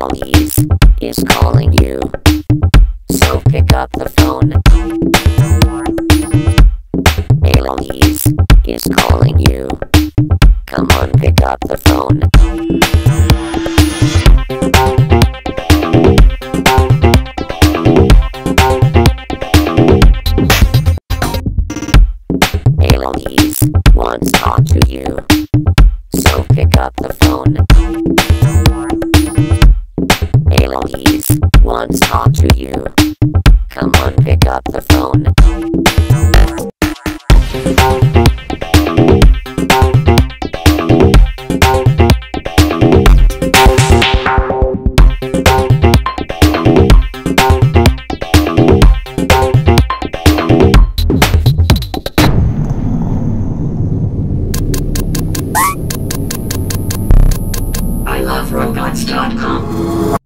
Eloise is calling you, so pick up the phone. Eloise is calling you. Come on, pick up the phone. Eloise wants to talk to you, so pick up the phone. Eloise wants to talk to you. Come on, pick up the phone. ilove-robots.com